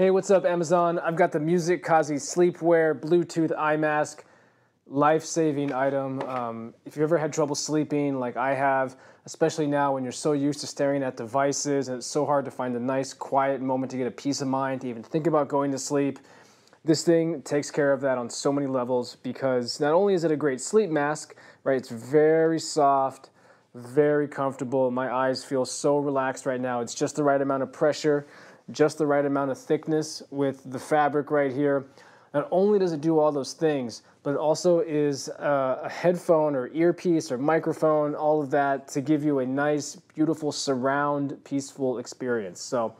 Hey, what's up, Amazon? I've got the MusicCozy Sleepwear Bluetooth eye mask, life-saving item. If you've ever had trouble sleeping like I have, especially now when you're so used to staring at devices and it's so hard to find a nice, quiet moment to get a peace of mind, to even think about going to sleep, this thing takes care of that on so many levels because not only is it a great sleep mask, right? It's very soft, very comfortable. My eyes feel so relaxed right now. It's just the right amount of pressure, just the right amount of thickness with the fabric right here. Not only does it do all those things, but it also is a headphone or earpiece or microphone, all of that to give you a nice, beautiful, surround, peaceful experience. So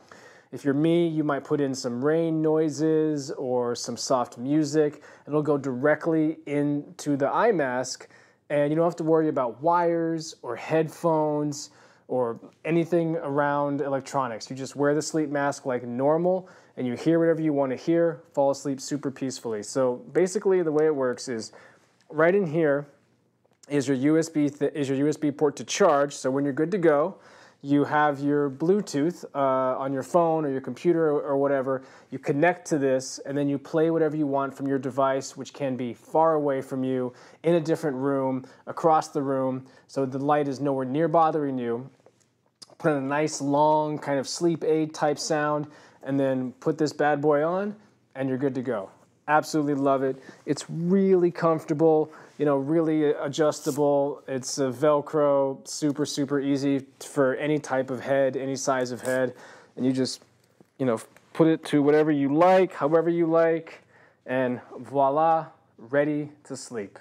if you're me, you might put in some rain noises or some soft music. It'll go directly into the eye mask, and you don't have to worry about wires or headphones or anything around electronics. You just wear the sleep mask like normal and you hear whatever you want to hear, fall asleep super peacefully. So basically the way it works is right in here is your USB port to charge. So when you're good to go, you have your Bluetooth on your phone or your computer or whatever. You connect to this and then you play whatever you want from your device, which can be far away from you, in a different room, across the room, so the light is nowhere near bothering you. Put in a nice long kind of sleep aid type sound, and then put this bad boy on and you're good to go. Absolutely love it. It's really comfortable, you know, really adjustable. It's a Velcro, super, super easy for any type of head, any size of head. And you just, you know, put it to whatever you like, however you like, and voila, ready to sleep.